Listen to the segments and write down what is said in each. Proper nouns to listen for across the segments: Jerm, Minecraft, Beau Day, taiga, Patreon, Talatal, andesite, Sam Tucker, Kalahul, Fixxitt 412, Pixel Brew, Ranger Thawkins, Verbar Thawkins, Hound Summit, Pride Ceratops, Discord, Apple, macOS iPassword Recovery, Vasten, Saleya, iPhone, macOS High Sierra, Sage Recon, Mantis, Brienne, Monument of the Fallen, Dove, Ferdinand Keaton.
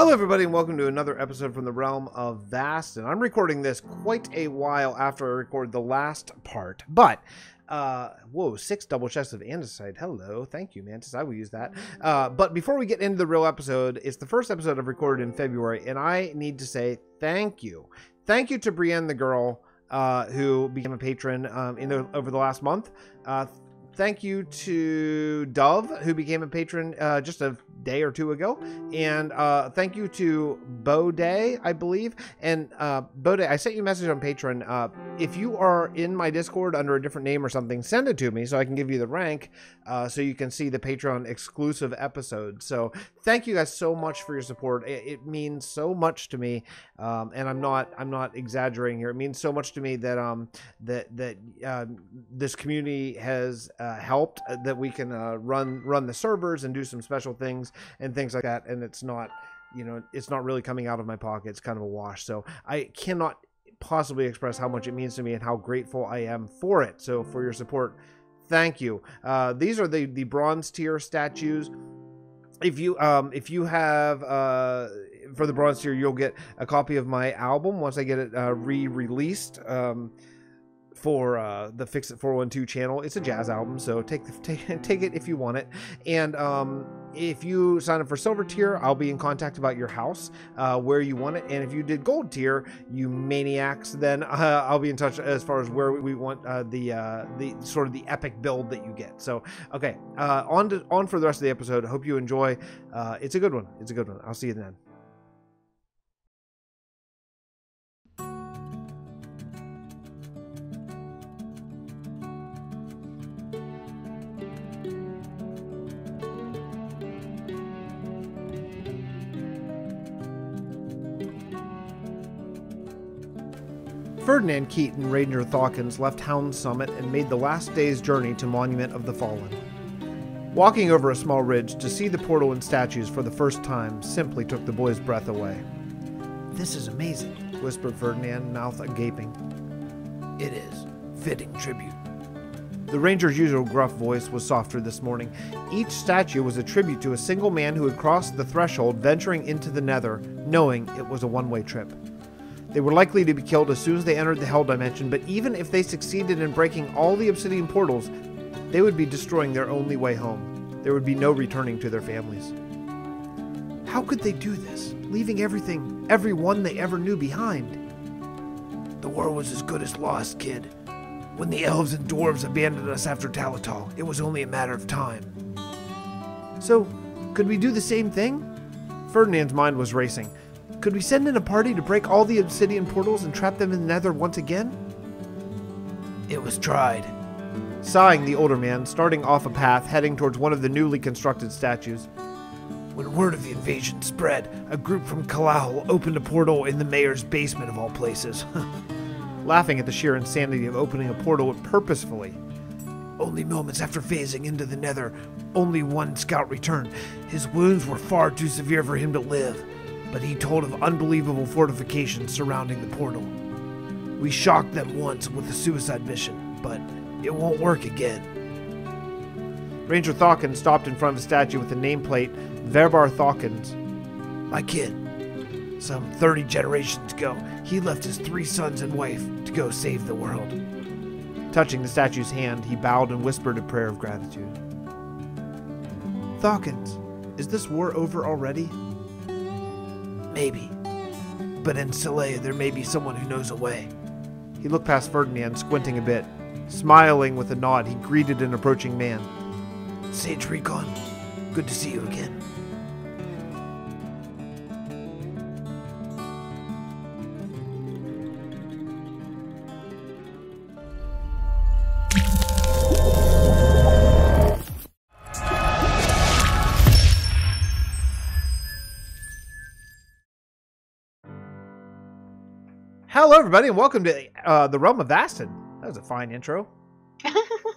Hello everybody and welcome to another episode from the realm of Vasten. I'm recording this quite a while after I record the last part, but whoa, 6 double chests of andesite. Hello, thank you, Mantis. I will use that. But before we get into the real episode, it's the first episode I've recorded in February, and I need to say thank you. Thank you to Brienne, the girl who became a patron over the last month. Thank you to Dove, who became a patron just a day or two ago. And thank you to Beau Day, I believe. And Beau Day, I sent you a message on Patreon. If you are in my Discord under a different name or something, send it to me so I can give you the rank so you can see the Patreon exclusive episode. So thank you guys so much for your support. It means so much to me. And I'm not exaggerating here. It means so much to me that this community has helped that we can run the servers and do some special things and things like that, and it's not, you know, it's not really coming out of my pocket. It's kind of a wash, so I cannot possibly express how much it means to me and how grateful I am for it. So for your support, thank you. These are the bronze tier statues. If you have for the bronze tier, you'll get a copy of my album once I get it re-released for the Fixxitt 412 channel. It's a jazz album, so take it if you want it. And if you sign up for silver tier, I'll be in contact about your house, where you want it. And if you did gold tier, you maniacs, then I'll be in touch as far as where we want the sort of the epic build that you get. So okay, on for the rest of the episode. I hope you enjoy. It's a good one. It's a good one. I'll see you then. Ferdinand Keaton, Ranger Thawkins, left Hound Summit and made the last day's journey to Monument of the Fallen. Walking over a small ridge to see the portal and statues for the first time simply took the boy's breath away. "This is amazing," whispered Ferdinand, mouth agaping. "It is. Fitting tribute." The Ranger's usual gruff voice was softer this morning. Each statue was a tribute to a single man who had crossed the threshold, venturing into the nether, knowing it was a one-way trip. They were likely to be killed as soon as they entered the Hell Dimension, but even if they succeeded in breaking all the obsidian portals, they would be destroying their only way home. There would be no returning to their families. How could they do this, leaving everything, everyone they ever knew behind? "The war was as good as lost, kid. When the elves and dwarves abandoned us after Talatal, it was only a matter of time." "So, could we do the same thing?" Ferdinand's mind was racing. "Could we send in a party to break all the obsidian portals and trap them in the nether once again?" "It was tried." Sighing, the older man, starting off a path, heading towards one of the newly constructed statues. "When word of the invasion spread, a group from Kalahul opened a portal in the mayor's basement of all places." Laughing at the sheer insanity of opening a portal purposefully. "Only moments after phasing into the nether, only one scout returned. His wounds were far too severe for him to live, but he told of unbelievable fortifications surrounding the portal. We shocked them once with a suicide mission, but it won't work again." Ranger Thawkins stopped in front of a statue with the nameplate, Verbar Thawkins. "My kid. Some 30 generations ago, he left his 3 sons and wife to go save the world." Touching the statue's hand, he bowed and whispered a prayer of gratitude. "Thawkins, is this war over already?" "Maybe. But in Saleya, there may be someone who knows a way." He looked past Ferdinand, squinting a bit. Smiling with a nod, he greeted an approaching man. "Sage Recon, good to see you again." Hello, everybody, and welcome to the realm of Vasten. That was a fine intro.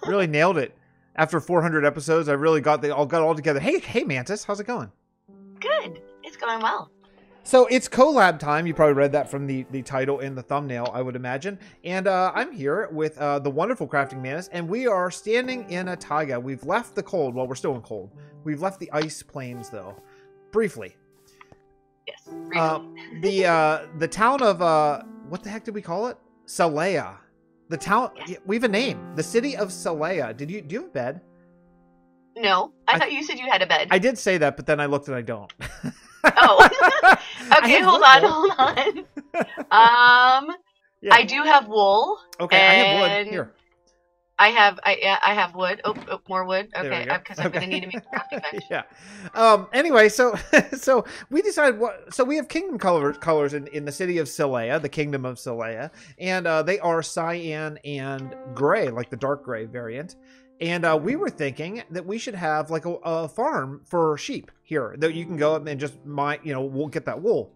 Really nailed it. After 400 episodes, I really got all together. Hey, Mantis, how's it going? Good. It's going well. So it's collab time. You probably read that from the title and the thumbnail, I would imagine. And I'm here with the wonderful Crafting Mantis, and we are standing in a taiga. We've left the cold. Well, we're still in cold. We've left the ice plains, though, briefly. Yes. The town of what the heck did we call it? Saleya. The town, yeah. We have a name. The city of Saleya. Do you have a bed? No, I thought you said you had a bed. I did say that, but then I looked and I don't. Oh, okay. Hold on. Yeah. I do have wool. Okay, I have wood here. I have wood. Oh, more wood. Okay, because I'm gonna need to make a crafting bench. Yeah. Anyway, so we decided what. So we have kingdom colors in the city of Saleya, the kingdom of Saleya, and they are cyan and gray, like the dark gray variant. And we were thinking that we should have like a farm for sheep here that you can go up and just we'll get that wool,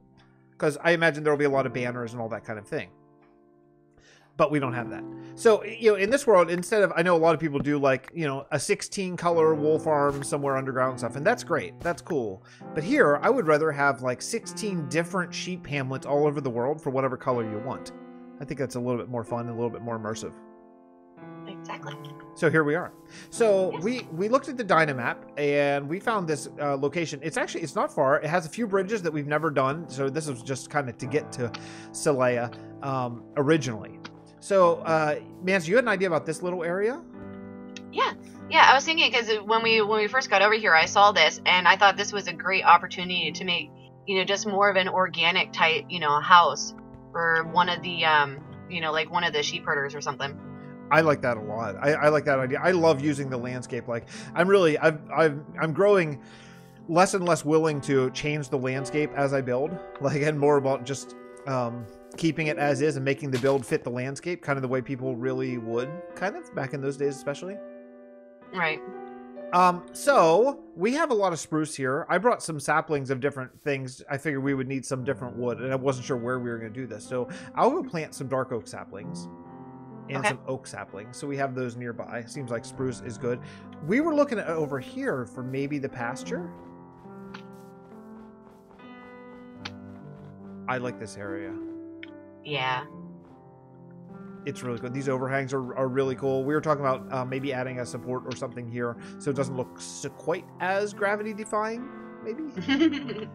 because I imagine there will be a lot of banners and all that kind of thing. But we don't have that. So, in this world, instead of, I know a lot of people do like, a 16 color wool farm somewhere underground and stuff. And that's great. That's cool. But here, I would rather have like 16 different sheep hamlets all over the world for whatever color you want. I think that's a little bit more fun and a little bit more immersive. Exactly. So here we are. So we looked at the Dynamap and we found this location. It's not far. It has a few bridges that we've never done. So this is just kind of to get to Saleya originally. So, Mance, you had an idea about this little area? Yeah. I was thinking, because when we first got over here, I saw this, and I thought this was a great opportunity to make, just more of an organic type, house for one of the, like one of the sheep herders or something. I like that a lot. I like that idea. I love using the landscape. Like, I'm growing less and less willing to change the landscape as I build, and more about just, keeping it as is and making the build fit the landscape, kind of the way people really would, kind of back in those days, especially. Right. So we have a lot of spruce here. I brought some saplings of different things. I figured we would need some different wood, and I wasn't sure where we were going to do this. So I'll go plant some dark oak saplings and some oak saplings. So we have those nearby. Seems like spruce is good. We were looking at over here for maybe the pasture. I like this area. Yeah. It's really good. These overhangs are really cool. We were talking about maybe adding a support or something here so it doesn't look quite as gravity-defying, maybe?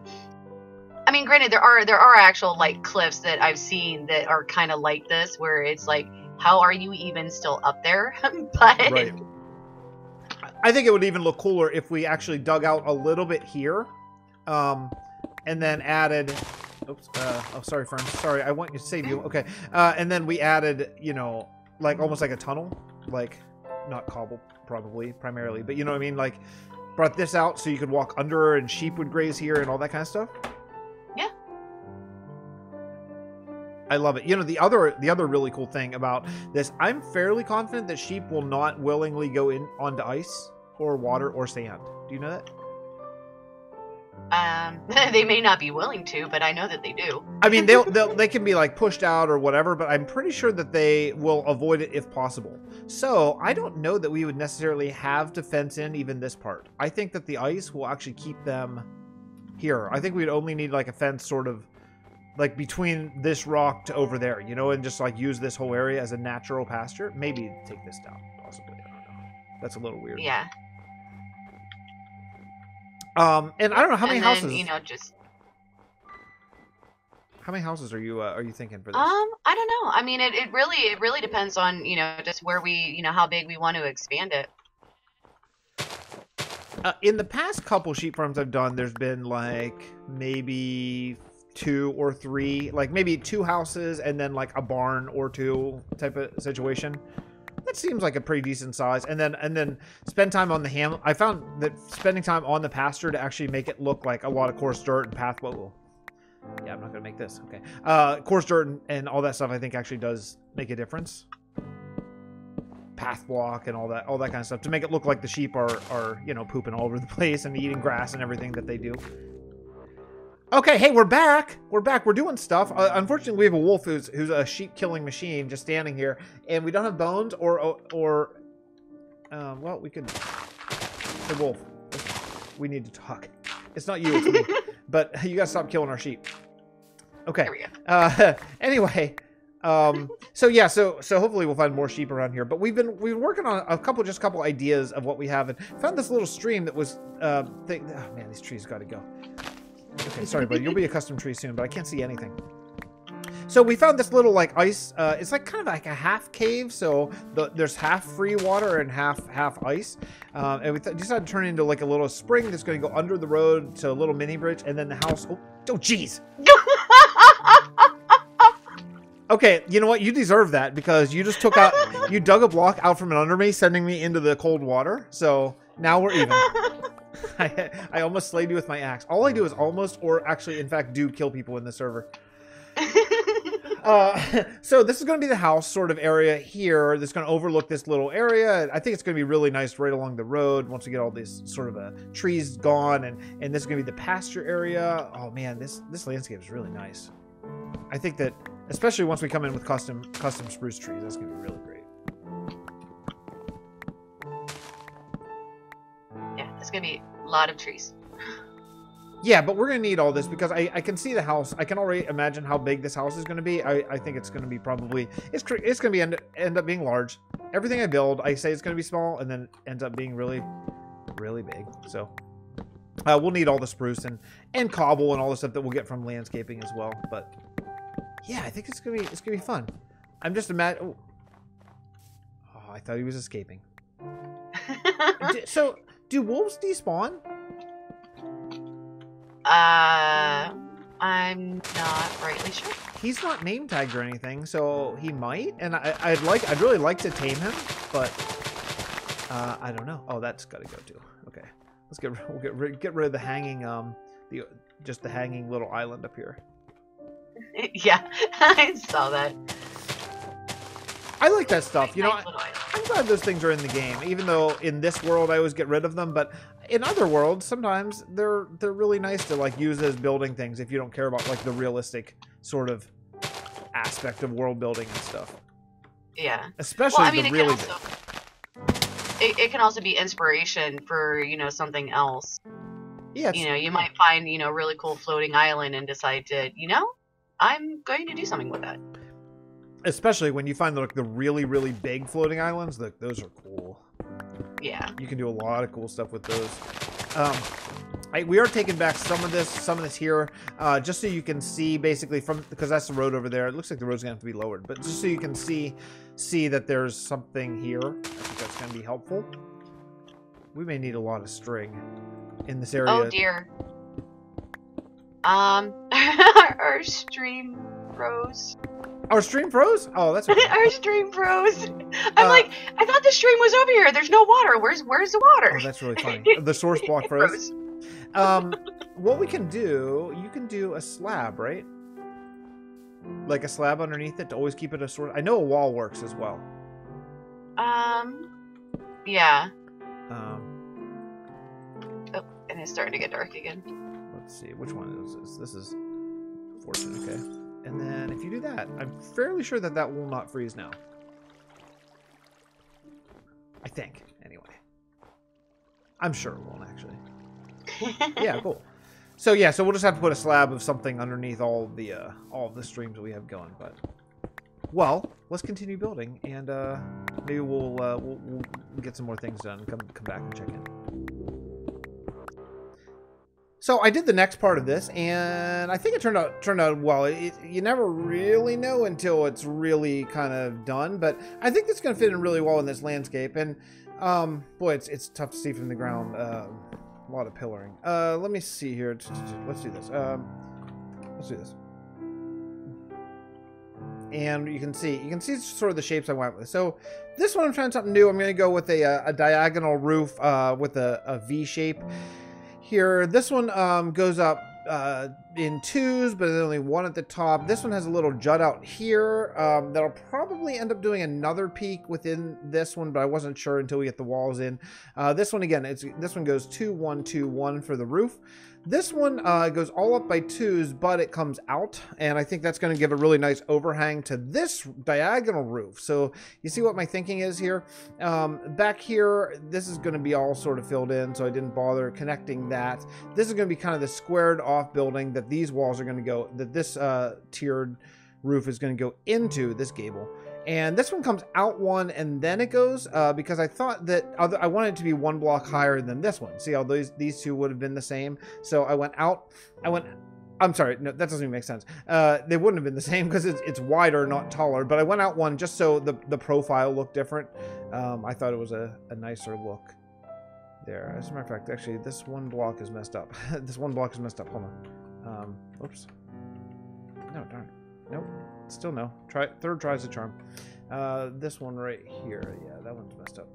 I mean, granted, there are actual, cliffs that I've seen that are kind of like this, where it's like, how are you even still up there? But... Right. I think it would even look cooler if we actually dug out a little bit here and then added... Oops. Oh, sorry, friend. Sorry. I want you to save you. Okay. And then we added, almost like a tunnel, not cobble probably primarily, but you know what I mean? Brought this out so you could walk under and sheep would graze here and all that kind of stuff. Yeah. I love it. The other really cool thing about this, I'm fairly confident that sheep will not willingly go in onto ice or water or sand. Do you know that? They may not be willing to, but I know that they do. I mean, they can be pushed out or whatever, but I'm pretty sure that they will avoid it if possible. So I don't know that we would necessarily have to fence in even this part. I think that the ice will actually keep them here. I think we'd only need a fence sort of between this rock to over there, and just use this whole area as a natural pasture. Maybe take this down, possibly. I don't know. That's a little weird. Yeah. And I don't know how many houses. How many houses are you thinking for this? I don't know. I mean, it really depends on just where we how big we want to expand it. In the past couple sheep farms I've done, there's been maybe 2 or 3, maybe 2 houses and then a barn or 2 type of situation. That seems like a pretty decent size. And then spend time on the hamlet. I found that spending time on the pasture to actually make it look like a lot of coarse dirt and path. Whoa. Yeah, I'm not going to make this. Okay. Coarse dirt and all that stuff I think actually does make a difference. Path block and all that kind of stuff to make it look like the sheep are pooping all over the place and eating grass and everything that they do. Okay, hey, we're back. We're back. We're doing stuff. Unfortunately, we have a wolf who's a sheep-killing machine just standing here, and we don't have bones or well, we could... Hey, wolf. We need to talk. It's not you, it's me. But you gotta stop killing our sheep. Okay. There we go. Anyway... So hopefully we'll find more sheep around here, but we've been working on a couple ideas of what we have, and found this little stream that was, oh man, these trees gotta go. Okay, sorry, buddy. You'll be a custom tree soon, but I can't see anything. So we found this little, like, ice, it's like kind of like a half cave, so there's half free water and half ice. And we decided to turn it into like a little spring that's going to go under the road to a little mini bridge, and then the house, oh jeez. Okay, you know what? You deserve that because you just took out, you dug a block out from under me, sending me into the cold water, so now we're even. I almost slayed you with my axe. All I do is almost, or actually, in fact, do kill people in the server. So this is going to be the house sort of area here that's going to overlook this little area. I think it's going to be really nice right along the road once we get all these sort of trees gone, and this is going to be the pasture area. Oh man, this landscape is really nice. I think that, especially once we come in with custom spruce trees, that's going to be really great. Yeah, there's going to be a lot of trees. Yeah, but we're going to need all this because I can see the house. I can already imagine how big this house is going to be. I think it's going to be probably... It's going to be end up being large. Everything I build, I say it's going to be small, and then ends up being really, really big. So we'll need all the spruce and cobble and all the stuff that we'll get from landscaping as well. But yeah, I think it's going to be fun. I'm just imagining... Oh, I thought he was escaping. So, do wolves despawn? I'm not rightly sure. He's not name tagged or anything, so he might. And I'd really like to tame him, but I don't know. Oh, that's gotta go too. Okay, let's get rid of the hanging, just the hanging little island up here. Yeah, I saw that. I like that stuff. You know, I'm glad those things are in the game, even though in this world I always get rid of them. But in other worlds, sometimes they're really nice to like use as building things if you don't care about like the realistic sort of aspect of world building and stuff. Yeah. Especially well, I mean, the really big. It can also be inspiration for, you know, something else. Yeah. You know, you might find, you know, really cool floating island and decide to, you know, I'm going to do something with that. Especially when you find like the really, really big floating islands, like those are cool. Yeah. You can do a lot of cool stuff with those. We are taking back some of this here, just so you can see basically from, because that's the road over there. It looks like the road's gonna have to be lowered, but just so you can see that there's something here. I think that's gonna be helpful. We may need a lot of string in this area. Oh dear. Our stream froze. Our stream froze? Oh, that's okay. Our stream froze. I'm like, I thought the stream was over here. There's no water. Where's the water? Oh, that's really funny. The source block froze. What we can do, you can do a slab, right? Like a slab underneath it to always keep it a sort of... I know a wall works as well. Yeah. Oh, and it's starting to get dark again. Let's see. Which one is this? This is 14, okay. And then if you do that, I'm fairly sure that that will not freeze now. I think, anyway. I'm sure it won't, actually. Yeah, cool. So yeah, so we'll just have to put a slab of something underneath all the streams we have going. But well, let's continue building, and maybe we'll get some more things done. Come back and check in. So I did the next part of this, and I think it turned out well. You never really know until it's really kind of done, but I think it's going to fit in really well in this landscape. And boy, it's tough to see from the ground. A lot of pillaring. Let me see here. Let's do this. And you can see sort of the shapes I went with. So this one I'm trying something new. I'm going to go with a diagonal roof with a V shape. Here, this one goes up in twos, but there's only one at the top. This one has a little jut out here. That'll probably end up doing another peak within this one, but I wasn't sure until we get the walls in. This one again, this one goes 2, 1, 2, 1 for the roof. This one goes all up by twos, but it comes out, and I think that's going to give a really nice overhang to this diagonal roof. So you see what my thinking is here? Back here, this is going to be all sort of filled in, so I didn't bother connecting that. This is going to be kind of the squared off building that these walls are going to go, that this tiered roof is going to go into this gable. And this one comes out one and then it goes, because I thought that I wanted it to be one block higher than this one. See how these two would have been the same? So I went out, I'm sorry, no, that doesn't even make sense. They wouldn't have been the same because it's wider, not taller, but I went out one just so the profile looked different. I thought it was a nicer look there. As a matter of fact, actually, this one block is messed up. This one block is messed up, hold on. Oops. No, darn it. Nope. Still no. Third try's a charm. This one right here. Yeah, that one's messed up.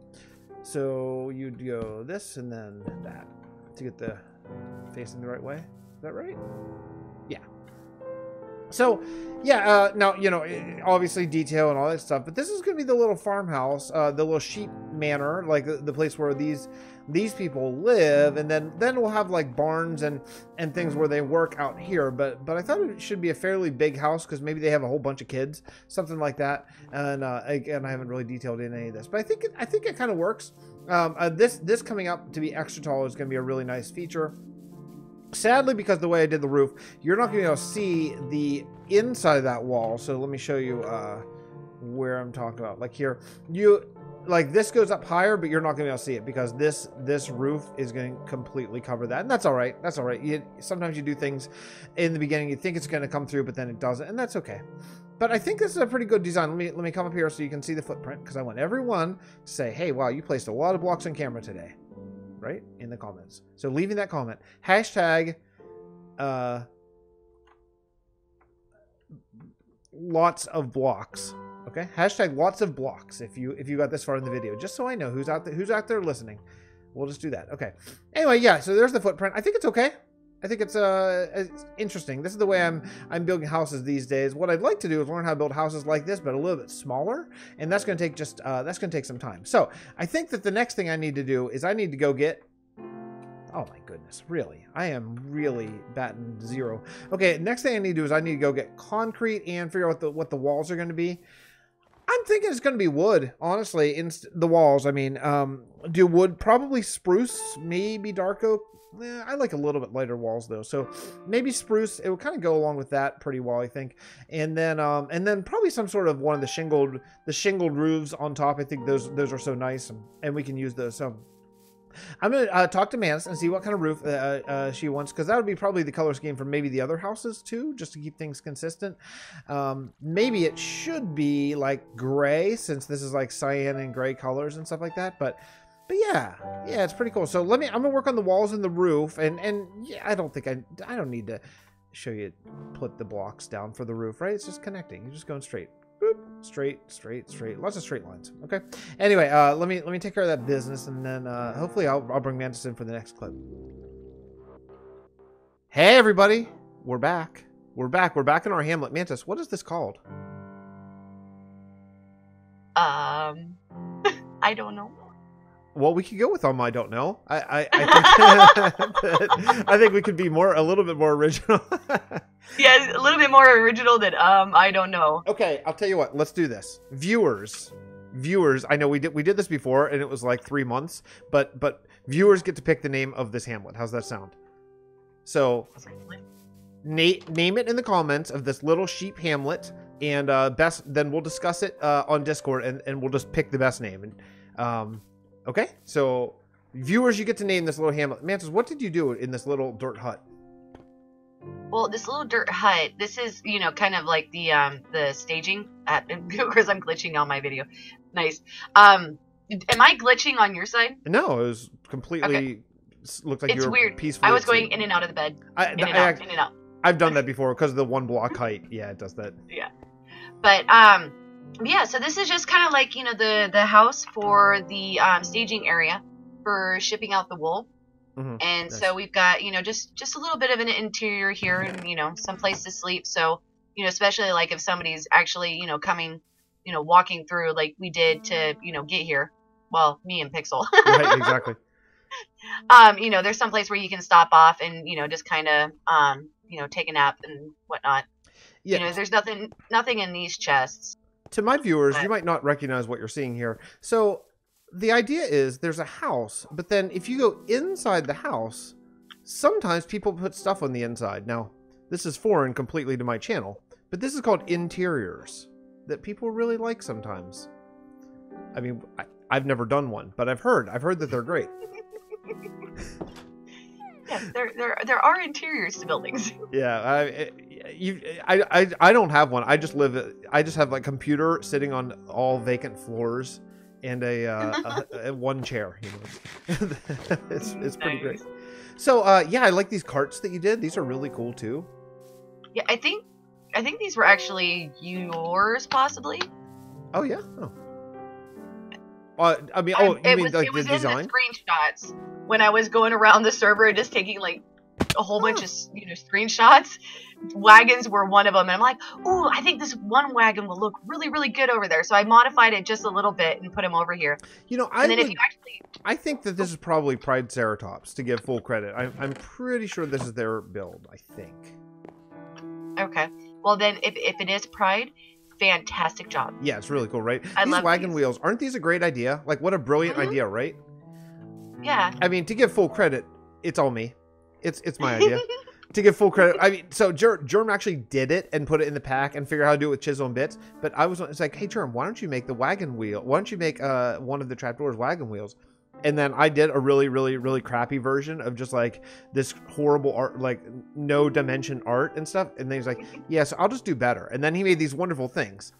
So you'd go this and then that to get the facing the right way. Is that right? Yeah. So, yeah, now, you know, obviously detail and all that stuff, but this is going to be the little farmhouse, the little sheep manor, like the place where these people live, and then we'll have like barns and things where they work out here, but I thought it should be a fairly big house because maybe they have a whole bunch of kids, something like that. And again, I haven't really detailed in any of this, but I think it kind of works. This coming up to be extra tall is going to be a really nice feature. Sadly, because the way I did the roof, you're not going to be able to see the inside of that wall. So let me show you where I'm talking about. Like here, like this goes up higher, but you're not going to be able to see it because this roof is going to completely cover that. And that's all right. That's all right. Sometimes you do things in the beginning. You think it's going to come through, but then it doesn't. And that's okay. But I think this is a pretty good design. Let me come up here so you can see the footprint because I want everyone to say, hey, wow, you placed a lot of blocks on camera today. Right in the comments, so leaving that comment hashtag lots of blocks, okay, hashtag lots of blocks if you got this far in the video, just so I know who's out there listening. We'll just do that, okay? Anyway, yeah, so there's the footprint. I think it's okay. I think it's interesting. This is the way I'm building houses these days. What I'd like to do is learn how to build houses like this, but a little bit smaller, and that's going to take that's going to take some time. So I think that the next thing I need to do is I need to go get. Oh my goodness, really? I am really batting zero. Okay, next thing I need to do is I need to go get concrete and figure out what the walls are going to be. I'm thinking it's going to be wood, honestly. In the walls, I mean, do wood, probably spruce, maybe dark oak. Yeah, I like a little bit lighter walls though, so maybe spruce. It would kind of go along with that pretty well, I think. And then probably some sort of one of the shingled roofs on top. I think those are so nice, and we can use those. So I'm gonna talk to Mantis and see what kind of roof she wants, because that would be probably the color scheme for maybe the other houses too, just to keep things consistent. Maybe it should be like gray, since this is like cyan and gray colors and stuff like that, but yeah, it's pretty cool. So I'm gonna work on the walls and the roof, and yeah, I don't think I don't need to show you put the blocks down for the roof, right? It's just connecting. You're just going straight. Boop, straight, straight, straight. Lots of straight lines. Okay. Anyway, let me take care of that business, and then hopefully I'll bring Mantis in for the next clip. Hey everybody, we're back. We're back in our hamlet. Mantis, what is this called? I don't know. Well, we could go with I don't know. I think I think we could be a little bit more original. Yeah, a little bit more original than I don't know. Okay, I'll tell you what. Let's do this, viewers. I know we did this before, and it was like 3 months. But viewers get to pick the name of this hamlet. How's that sound? So, name it in the comments of this little sheep hamlet, and then we'll discuss it on Discord, and we'll just pick the best name. And okay, so viewers, you get to name this little hamlet. Mantis, what did you do in this little dirt hut? Well, this little dirt hut, this is, you know, kind of like the staging at, because I'm glitching on my video. Nice. Am I glitching on your side? No, it was completely, okay. Looked like you were weird. Peaceful. I was going in and out of the bed. In and out. I've done that before because of the one block height. Yeah, it does that. Yeah. But, yeah, so this is just kind of like, you know, the house for the staging area for shipping out the wool. Mm-hmm. And nice. So we've got, you know, just a little bit of an interior here, and, you know, some place to sleep. So, you know, especially like if somebody's actually, you know, coming, you know, walking through like we did to, you know, get here. Well, me and Pixel. Right, exactly. You know, there's some place where you can stop off and, you know, just kind of, you know, take a nap and whatnot. Yeah. You know, there's nothing in these chests. To my viewers, you might not recognize what you're seeing here. So the idea is there's a house, but then if you go inside the house, sometimes people put stuff on the inside. Now, this is foreign completely to my channel, but this is called interiors. that people really like sometimes. I mean, I've never done one, but I've heard that they're great. Yeah, there are interiors to buildings. Yeah, I don't have one. I just have a computer sitting on all vacant floors and one chair. You know? it's pretty nice. Great. So yeah, I like these carts that you did. These are really cool too. Yeah, I think these were actually yours, possibly. Oh yeah. Oh. I mean, oh, you mean like the design? It was in the screenshots. When I was going around the server and just taking like a whole bunch of screenshots, wagons were one of them. And I'm like, ooh, I think this one wagon will look really, really good over there. So I modified it just a little bit and put him over here. You know, I think that this is probably Pride Ceratops, to give full credit. I'm pretty sure this is their build, I think. Okay. Well, then if it is Pride, fantastic job. Yeah, it's really cool, right? I love these wagon wheels. Aren't these a great idea? Like, what a brilliant idea, right? Yeah. I mean, to give full credit, it's all me. It's my idea. To give full credit, I mean, so Jerm actually did it and put it in the pack and figured out how to do it with chisel and bits. But it's like, hey Jerm, why don't you make the wagon wheel? Why don't you make one of the trapdoors wagon wheels? And then I did a really, really, really crappy version of just like this horrible art, like no dimension art and stuff. And then he's like, yeah, so I'll just do better. And then he made these wonderful things.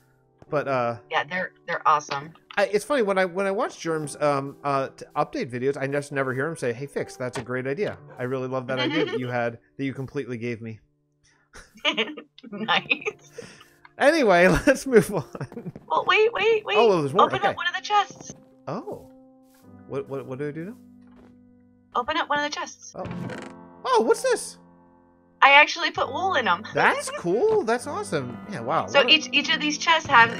But yeah, they're awesome. It's funny when I watch Jerm's update videos, I just never hear him say, "Hey, Fix, that's a great idea. I really love that idea that you completely gave me." Nice. Anyway, let's move on. Well, wait. Oh, well, there's more. Open up one of the chests. Oh, what do I do now? Open up one of the chests. Oh, what's this? I actually put wool in them. That's cool. That's awesome. Yeah, wow. So each of these chests have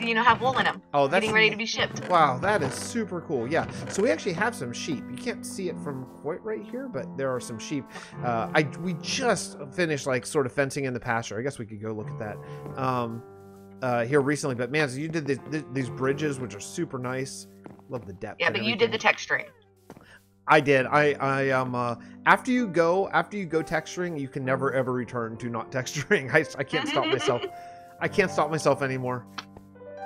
wool in them. Oh, that's getting ready to be shipped. Wow, that is super cool. Yeah. So we actually have some sheep. You can't see it from quite right here, but there are some sheep. We just finished like sort of fencing in the pasture. I guess we could go look at that here recently. But man, so you did these bridges, which are super nice. Love the depth. Yeah, but you did the texturing. I did. I after you go texturing, you can never ever return to not texturing. I can't stop myself. I can't stop myself anymore.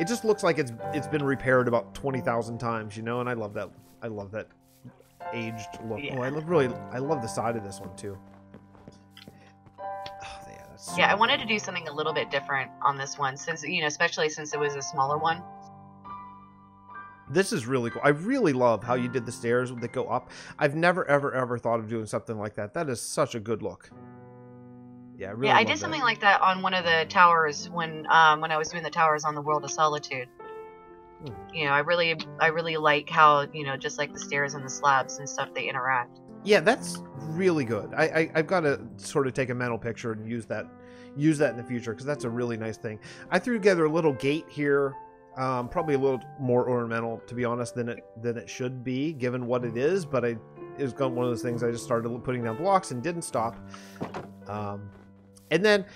It just looks like it's been repaired about 20,000 times, you know. And I love that. I love that aged look. Yeah. Oh, I love the side of this one too. Oh, yeah, that's I wanted to do something a little bit different on this one, since especially since it was a smaller one. This is really cool. I really love how you did the stairs that go up. I've never, ever, ever thought of doing something like that. That is such a good look. Yeah, I did something like that on one of the towers when I was doing the towers on the World of Solitude. Hmm. I really like how just like the stairs and the slabs and stuff, they interact. Yeah, that's really good. I've got to sort of take a mental picture and use that in the future, because that's a really nice thing. I threw together a little gate here. Probably a little more ornamental, to be honest, than it should be, given what it is. But it was one of those things I just started putting down blocks and didn't stop. And then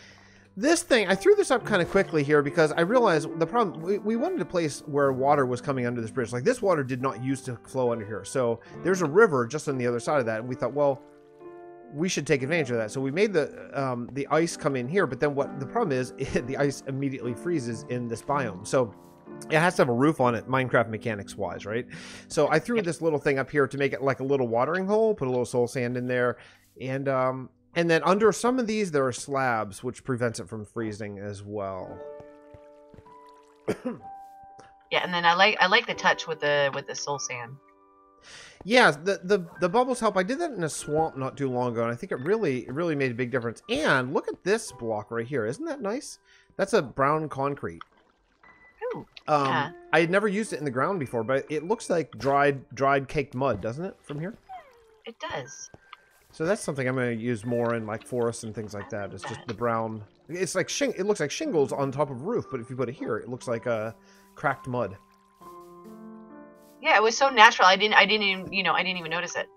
this thing, I threw this up kind of quickly here because I realized the problem. We wanted a place where water was coming under this bridge. Like, this water did not used to flow under here. So there's a river just on the other side of that, and we thought, well, we should take advantage of that. So we made the ice come in here. But then what the problem is, the ice immediately freezes in this biome. So it has to have a roof on it, Minecraft mechanics wise, right? So I threw this little thing up here to make it like a little watering hole, put a little soul sand in there. And then under some of these, there are slabs, which prevents it from freezing as well. Yeah. And then I like the touch with the soul sand. Yeah. The bubbles help. I did that in a swamp not too long ago, and I think it really made a big difference. And look at this block right here. Isn't that nice? That's a brown concrete. Yeah. I had never used it in the ground before, but it looks like dried caked mud, doesn't it, from here? It does. So that's something I'm going to use more in like forests and things like that. It's just the brown. It's like it looks like shingles on top of a roof, but if you put it here, it looks like a cracked mud. Yeah, it was so natural. I didn't even notice it.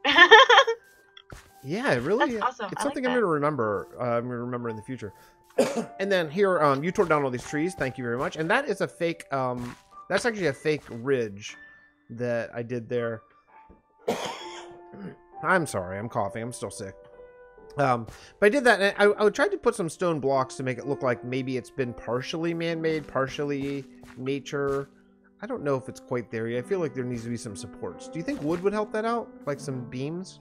Yeah, it really. That's awesome. It's something like I'm going to remember. I'm going to remember in the future. And then here, you tore down all these trees. Thank you very much. And that is a fake, that's actually a fake ridge that I did there. I'm sorry. I'm coughing. I'm still sick. But I did that, and I tried to put some stone blocks to make it look like maybe it's been partially man-made, partially nature. I don't know if it's quite there yet. I feel like there needs to be some supports. Do you think wood would help that out? Like some beams?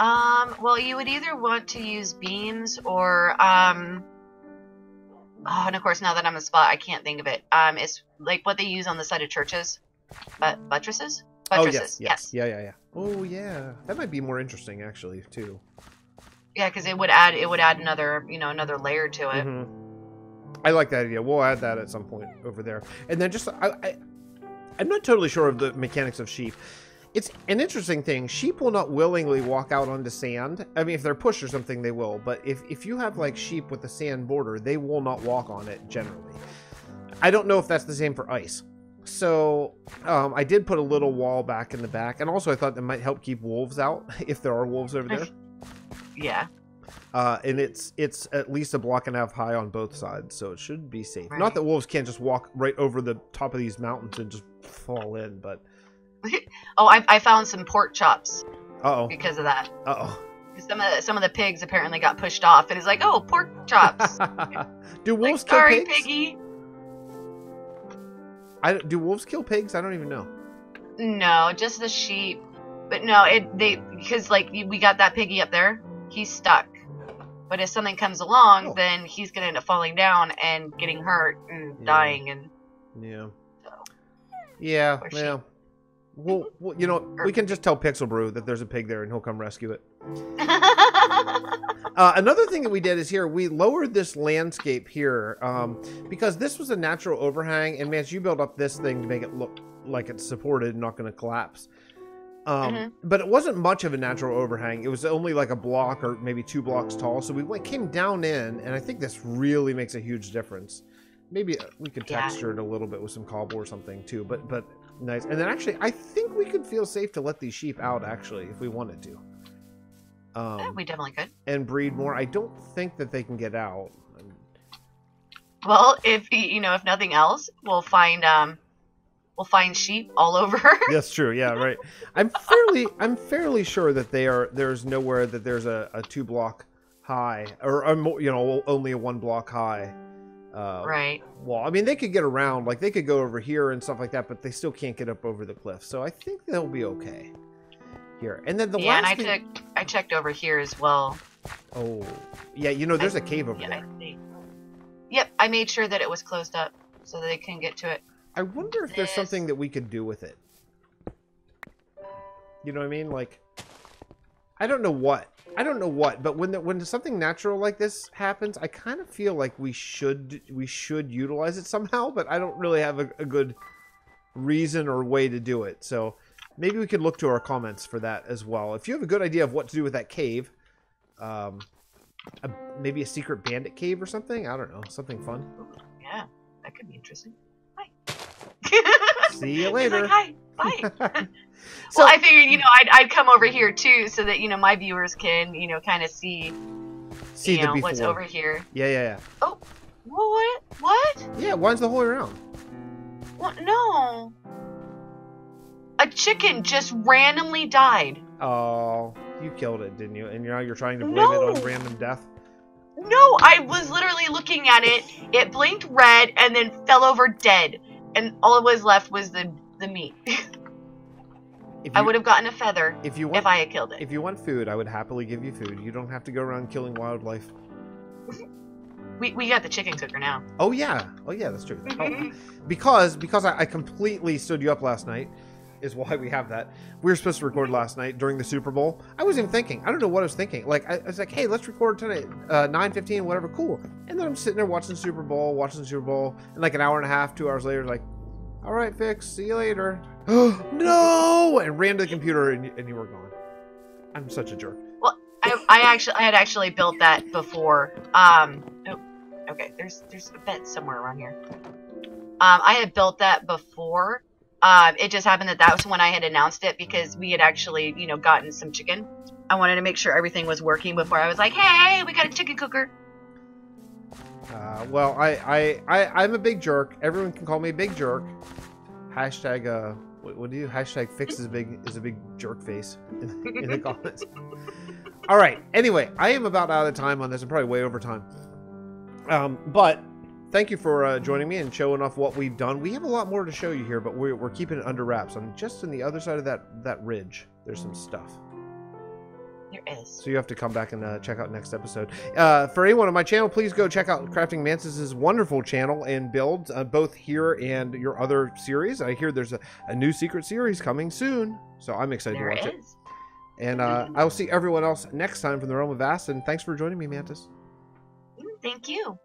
Well, you would either want to use beams or, oh, and of course, now that I'm a spot, I can't think of it. It's like what they use on the side of churches, but buttresses? Buttresses, oh, yes, yes. Yeah. Oh, yeah. That might be more interesting, actually, too. Yeah, because it would add another, you know, another layer to it. Mm-hmm. I like that idea. We'll add that at some point over there. And then just, I'm not totally sure of the mechanics of sheep. It's an interesting thing. Sheep will not willingly walk out onto sand. I mean, if they're pushed or something, they will. But if you have, like, sheep with a sand border, they will not walk on it, generally. I don't know if that's the same for ice. So, I did put a little wall back in the back. And also, I thought that might help keep wolves out, if there are wolves over there. Yeah. And it's at least a block and a half high on both sides, so it should be safe. Right. Not that wolves can't just walk right over the top of these mountains and just fall in, but... Oh, I found some pork chops. Uh-oh. Because of that. Uh-oh. Some of the pigs apparently got pushed off, and it's like, oh, pork chops. Do wolves like, kill sorry, pigs? Piggy. Do wolves kill pigs? I don't even know. No, just the sheep. But no, because like we got that piggy up there, he's stuck. But if something comes along, oh, then he's gonna end up falling down and getting hurt and dying and. Yeah. So. Yeah. Yeah. Well, you know, we can just tell Pixel Brew that there's a pig there and he'll come rescue it. Another thing that we did is here, we lowered this landscape here because this was a natural overhang. And, man, you build up this thing to make it look like it's supported and not going to collapse. But it wasn't much of a natural overhang. It was only like a block or maybe 2 blocks tall. So we came down in, and I think this really makes a huge difference. Maybe we could texture it a little bit with some cobble or something, too. But... Nice. And then actually, I think we could feel safe to let these sheep out, actually, if we wanted to. Yeah, we definitely could. And breed more. I don't think that they can get out. Well, if, you know, if nothing else, we'll find sheep all over. That's true. Yeah, right. I'm fairly sure that there's nowhere that there's a 2 block high or you know, only a 1 block high. Right. Well, I mean, they could get around, like they could go over here and stuff like that, but they still can't get up over the cliff. So I think they'll be okay here. And then the last thing... I checked over here as well. Oh, yeah. You know, there's a cave over there. Yep, I made sure that it was closed up so that they couldn't get to it. I wonder if there's something that we could do with it. You know what I mean? Like, I don't know what. But when something natural like this happens, I kind of feel like we should utilize it somehow, but I don't really have a good reason or way to do it. So maybe we could look to our comments for that as well. If you have a good idea of what to do with that cave, maybe a secret bandit cave or something. I don't know, something fun. Yeah, that could be interesting. Hi. See you later. He's like, hi. Bye. So, well, I figured, you know, I'd come over here too, so that, you know, my viewers can, you know, kind of see you know, what's over here. Yeah. Oh, what? Yeah, why is the hole around? What? No, a chicken just randomly died. Oh, you killed it, didn't you? And now you're trying to blame it on random death. No, I was literally looking at it. It blinked red and then fell over dead, and all that was left was the meat. I would have gotten a feather if I had killed it. If you want food, I would happily give you food. You don't have to go around killing wildlife. We got the chicken cooker now. Oh yeah, that's true. Because I completely stood you up last night, is why we have that. We were supposed to record last night during the Super Bowl. I wasn't even thinking. I don't know what I was thinking. Like I was like, hey, let's record tonight, 9:15, whatever, cool. And then I'm sitting there watching the Super Bowl, and like an hour and a half, 2 hours later, like, all right, Fix, see you later. No! And ran to the computer and you were gone. I'm such a jerk. Well, I had actually built that before. Okay, there's a vent somewhere around here. I had built that before. It just happened that was when I had announced it, because we had actually, you know, gotten some chicken. I wanted to make sure everything was working before I was like, hey, we got a chicken cooker. Well, I'm a big jerk. Everyone can call me a big jerk. Hashtag, what do you, hashtag Fix is a big jerk face in the comments. All right. Anyway, I am about out of time on this. I'm probably way over time. But thank you for joining me and showing off what we've done. We have a lot more to show you here, but we're keeping it under wraps. I'm just on the other side of that ridge. There's some stuff. There is. So you have to come back and check out next episode. For anyone on my channel, please go check out Crafting Mantis's wonderful channel and build, both here and your other series. I hear there's a new secret series coming soon, so I'm excited to watch it. And I'll see everyone else next time from the Realm of Vasten. Thanks for joining me, Mantis. Thank you.